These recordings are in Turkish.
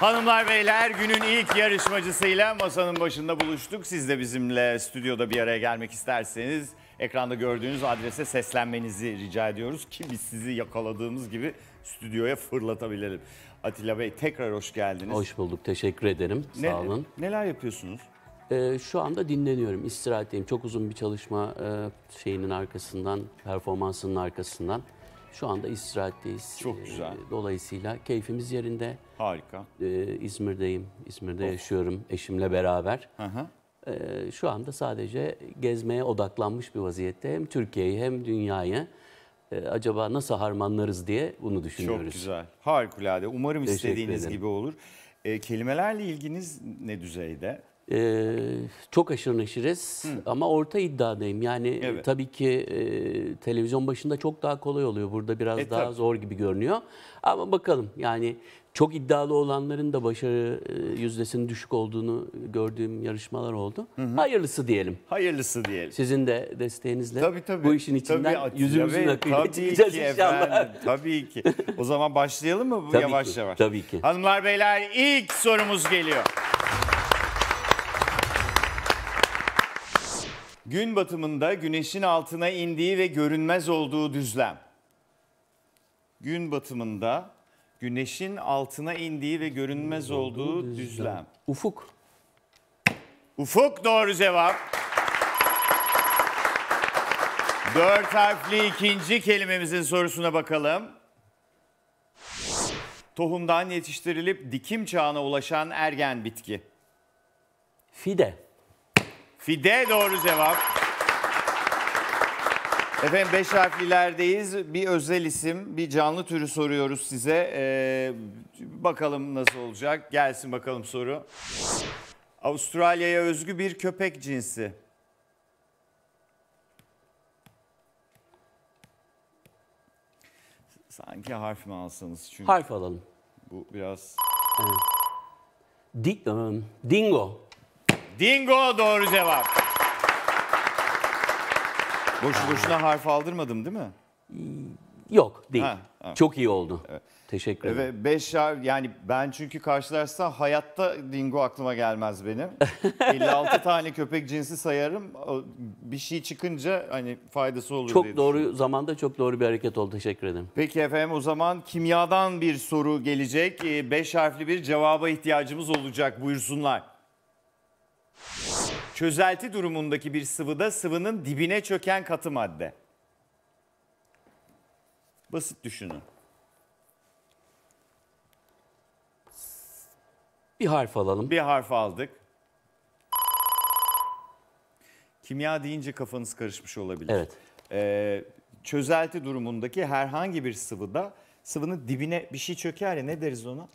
Hanımlar beyler, günün ilk yarışmacısıyla masanın başında buluştuk. Siz de bizimle stüdyoda bir araya gelmek isterseniz ekranda gördüğünüz adrese seslenmenizi rica ediyoruz ki biz sizi yakaladığımız gibi stüdyoya fırlatabilirim. Atilla Bey, tekrar hoş geldiniz. Hoş bulduk, teşekkür ederim. Sağ olun. Neler yapıyorsunuz? Şu anda dinleniyorum, istirahatteyim. Çok uzun bir çalışma şeyinin arkasından, performansının arkasından. Şu anda istirahatteyiz. Çok güzel. Dolayısıyla keyfimiz yerinde. Harika. İzmir'deyim, İzmir'de yaşıyorum eşimle beraber. Aha. Şu anda sadece gezmeye odaklanmış bir vaziyette. Hem Türkiye'yi hem dünyayı acaba nasıl harmanlarız diye bunu düşünüyoruz. Çok güzel, harikulade. Umarım istediğiniz gibi olur. Kelimelerle ilginiz ne düzeyde? Çok aşırı neşiriz ama orta iddiadayım. Yani evet, tabii ki televizyon başında çok daha kolay oluyor. Burada biraz daha zor gibi görünüyor. Ama bakalım, yani çok iddialı olanların da başarı yüzdesinin düşük olduğunu gördüğüm yarışmalar oldu. Hı hı. Hayırlısı diyelim. Hayırlısı diyelim. Sizin de desteğinizle bu işin içinden yüzümüzün akıyla çıkacağız inşallah. Efendim, tabii ki. O zaman başlayalım mı? Tabii yavaş yavaş. Tabii ki. Hanımlar beyler, ilk sorumuz geliyor. Gün batımında güneşin altına indiği ve görünmez olduğu düzlem. Gün batımında güneşin altına indiği ve görünmez olduğu düzlem. Ufuk. Ufuk doğru cevap. Dört harfli ikinci kelimemizin sorusuna bakalım. Tohumdan yetiştirilip dikim çağına ulaşan ergen bitki. Fide. Fide doğru cevap. Efendim, beş harflilerdeyiz. Bir özel isim, bir canlı türü soruyoruz size. Bakalım nasıl olacak. Gelsin bakalım soru. Avustralya'ya özgü bir köpek cinsi. Sanki harf mi alsanız? Çünkü harf alalım. Bu biraz... Dingo. Dingo doğru cevap. Boşu boşuna harf aldırmadım değil mi? Yok değil. Ha, evet. Çok iyi oldu. Evet. Teşekkür ederim. Evet, beş harf, yani ben çünkü karşılarsa hayatta dingo aklıma gelmez benim. 56 tane köpek cinsi sayarım. Bir şey çıkınca hani faydası olur diye düşünüyorum. Çok doğru zamanda çok doğru bir hareket oldu. Teşekkür ederim. Peki efendim, o zaman kimyadan bir soru gelecek. Beş harfli bir cevaba ihtiyacımız olacak. Buyursunlar. Çözelti durumundaki bir sıvıda sıvının dibine çöken katı madde. Basit düşünün. Bir harf alalım. Bir harf aldık. Kimya deyince kafanız karışmış olabilir. Evet. Çözelti durumundaki herhangi bir sıvıda sıvının dibine bir şey çöker ya, ne deriz ona?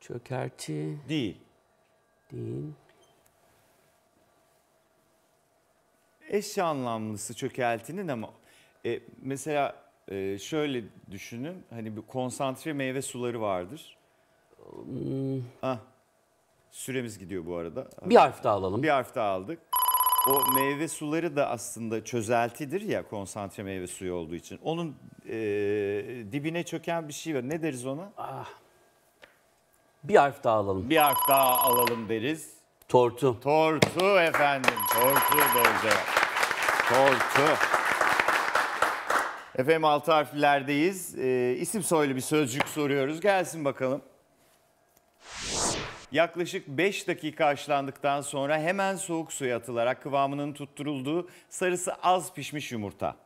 Çökerti. Değil. Eş anlamlısı çökeltinin ama mesela şöyle düşünün, hani bir konsantre meyve suları vardır. Süremiz gidiyor bu arada. Bir harf daha alalım. Bir harf daha aldık. O meyve suları da aslında çözeltidir ya, konsantre meyve suyu olduğu için. Onun dibine çöken bir şey var. Ne deriz ona? Bir harf daha alalım. Bir harf daha alalım deriz. Tortu. Tortu efendim. Tortu doğru cevap. Tortu. Efendim, altı harflerdeyiz. İsim soylu bir sözcük soruyoruz. Gelsin bakalım. Yaklaşık 5 dakika haşlandıktan sonra hemen soğuk suya atılarak kıvamının tutturulduğu sarısı az pişmiş yumurta.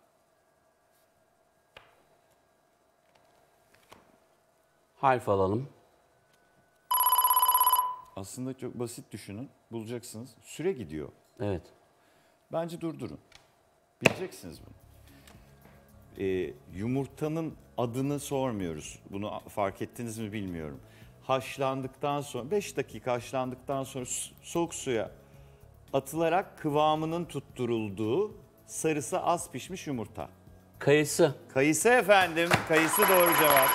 Harf alalım. Aslında çok basit düşünün. Bulacaksınız. Süre gidiyor. Evet. Bence durdurun. Bileceksiniz bunu. Yumurtanın adını sormuyoruz. Bunu fark ettiniz mi bilmiyorum. Haşlandıktan sonra, 5 dakika haşlandıktan sonra soğuk suya atılarak kıvamının tutturulduğu sarısı az pişmiş yumurta. Kayısı. Kayısı efendim. Kayısı doğru cevap.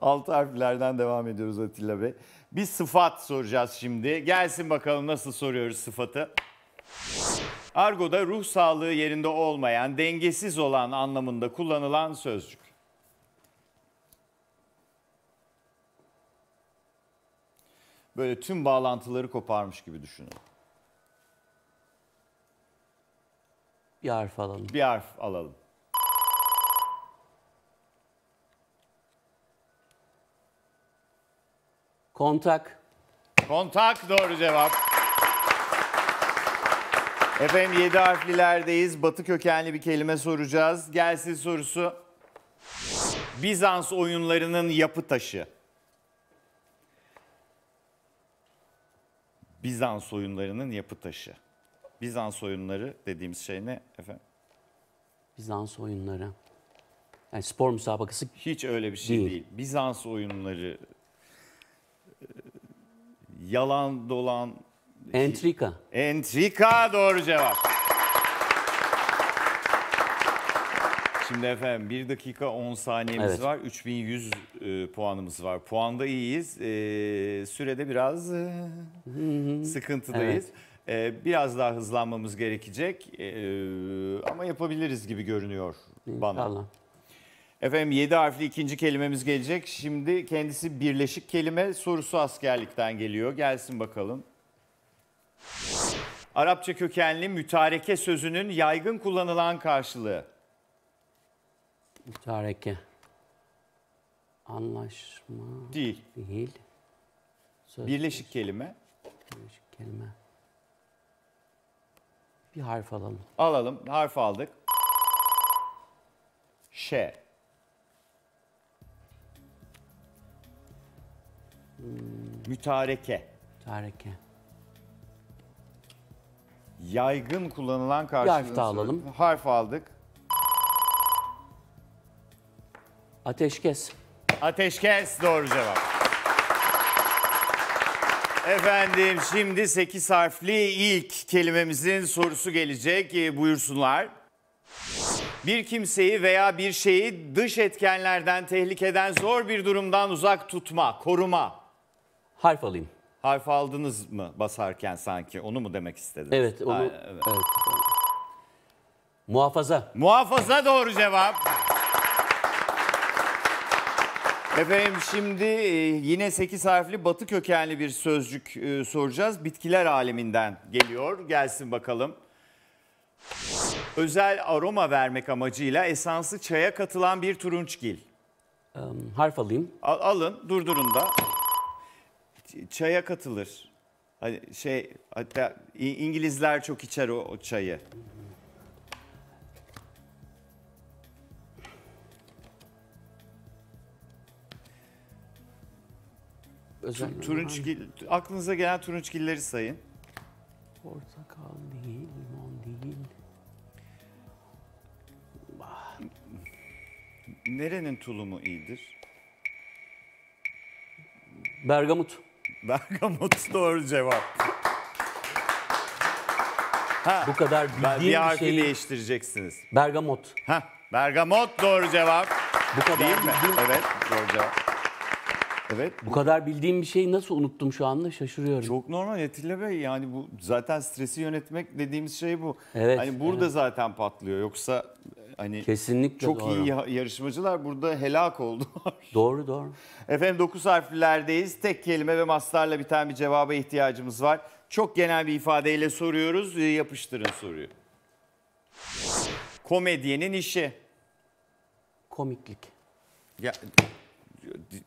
Altı harflerden devam ediyoruz Atilla Bey. Bir sıfat soracağız şimdi. Gelsin bakalım, nasıl soruyoruz sıfatı? Argo'da ruh sağlığı yerinde olmayan, dengesiz olan anlamında kullanılan sözcük. böyle tüm bağlantıları koparmış gibi düşünün. Bir harf alalım. Bir harf alalım. Kontak. Kontak doğru cevap. Efendim 7 harflilerdeyiz. Batı kökenli bir kelime soracağız. Gelsin sorusu. Bizans oyunlarının yapı taşı. Bizans oyunlarının yapı taşı. Bizans oyunları dediğimiz şey ne efendim? Bizans oyunları. Yani spor müsabakası. Hiç öyle bir şey değil. Bizans oyunları. Yalan dolan. Entrika. Entrika doğru cevap. Şimdi efendim 1 dakika 10 saniyemiz var. 3100 puanımız var. Puanda iyiyiz. Sürede biraz sıkıntıdayız. Evet. Biraz daha hızlanmamız gerekecek. Ama yapabiliriz gibi görünüyor bana. Allah. Efendim 7 harfli ikinci kelimemiz gelecek. Şimdi kendisi birleşik kelime, sorusu askerlikten geliyor. Gelsin bakalım. Arapça kökenli mütareke sözünün yaygın kullanılan karşılığı. Mütareke. Anlaşma. Değil. Birleşik kelime. Birleşik kelime. Bir harf alalım. Alalım. Harf aldık. Ş. Mütareke. Mütareke. Yaygın kullanılan karşılığını harf alalım. Harf aldık. Ateşkes. Ateşkes doğru cevap. Efendim şimdi 8 harfli ilk kelimemizin sorusu gelecek. Buyursunlar. Bir kimseyi veya bir şeyi dış etkenlerden, tehlikeden, zor bir durumdan uzak tutma, koruma. Harf alayım. Harf aldınız mı basarken sanki? Onu mu demek istediniz? Evet, onu. Aynen, evet. Evet. Muhafaza. Muhafaza doğru cevap. Efendim şimdi yine 8 harfli batı kökenli bir sözcük soracağız. Bitkiler aleminden geliyor. Gelsin bakalım. Özel aroma vermek amacıyla esansı çaya katılan bir turunçgil. Harf alayım. Alın, durdurun da. Çaya katılır. Hani şey, hatta İngilizler çok içer o çayı. Turunçgil, aklınıza gelen turunçgilleri sayın. Portakal değil, limon değil. Nerenin tulumu iyidir? Bergamot. Bergamot doğru cevap. Ha, bu kadar bildiğim bir harfi şeyi değiştireceksiniz. Bergamot. Ha, bergamot doğru cevap. Bu kadar değil mi? Evet doğru cevap. Evet. Bu kadar bildiğim bir şeyi nasıl unuttum şu anda, şaşırıyorum. Çok normal Atilla Bey, yani bu zaten stresi yönetmek dediğimiz şey bu. Evet. Hani burada zaten patlıyor, yoksa hani kesinlikle çok doğru. İyi yarışmacılar burada helak oldu. Doğru. Efendim 9 harflilerdeyiz. Tek kelime ve mastarla biten bir cevaba ihtiyacımız var. Çok genel bir ifadeyle soruyoruz. Yapıştırın soruyu. Komedyenin işi. Komiklik. Ya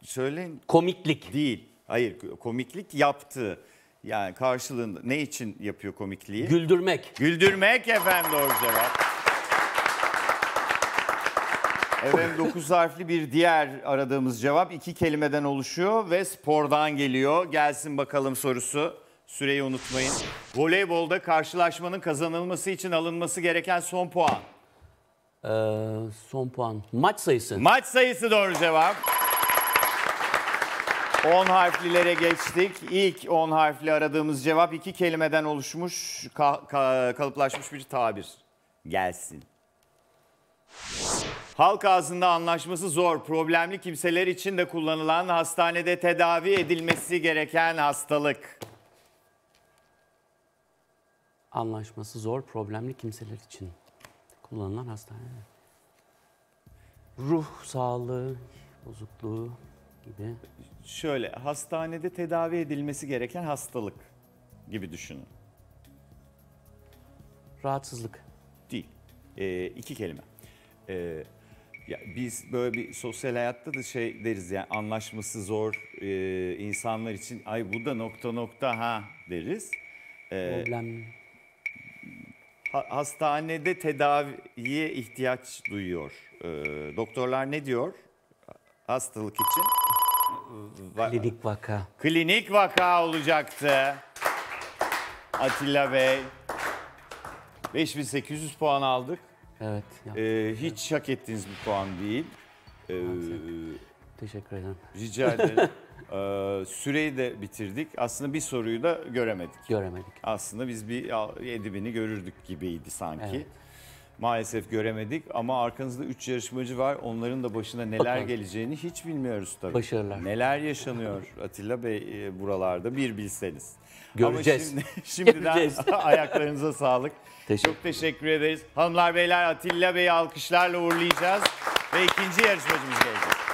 söyleyin. Komiklik. Değil. Hayır, komiklik yaptığı. Yani karşılığında ne için yapıyor komikliği? Güldürmek. Güldürmek efendim doğru cevap. Efendim 9 harfli bir diğer aradığımız cevap 2 kelimeden oluşuyor ve spordan geliyor. Gelsin bakalım sorusu. Süreyi unutmayın. Voleybolda karşılaşmanın kazanılması için alınması gereken son puan. Son puan. Maç sayısı. Maç sayısı doğru cevap. 10 harflilere geçtik. İlk 10 harfli aradığımız cevap 2 kelimeden oluşmuş, kalıplaşmış bir tabir. Gelsin. Halk ağzında anlaşması zor, problemli kimseler için de kullanılan, hastanede tedavi edilmesi gereken hastalık. Anlaşması zor, problemli kimseler için kullanılan hastane. Ruh sağlığı, bozukluğu. gibi? Şöyle, hastanede tedavi edilmesi gereken hastalık gibi düşünün. Rahatsızlık. Değil. İki kelime. Ya biz böyle bir sosyal hayatta da şey deriz yani, anlaşması zor insanlar için ay bu da nokta nokta ha deriz. Problem. Hastanede tedaviye ihtiyaç duyuyor. Doktorlar ne diyor hastalık için? Klinik vaka. Klinik vaka olacaktı. Atilla Bey. 5800 puan aldık. Evet. Hiç hak ettiğiniz bir puan değil. Teşekkür ederim. Rica ederim. Süreyi de bitirdik. Aslında bir soruyu da göremedik. Göremedik. Aslında biz bir 7000'i görürdük gibiydi sanki. Evet. Maalesef göremedik ama arkanızda 3 yarışmacı var. Onların da başına neler geleceğini hiç bilmiyoruz tabii. Başarılar. Neler yaşanıyor Atilla Bey buralarda bir bilseniz. Göreceğiz. Ama şimdiden göreceğiz. Ayaklarınıza sağlık. Çok teşekkür ederiz. Hanımlar beyler, Atilla Bey'i alkışlarla uğurlayacağız ve ikinci yarışmacımız gelecek.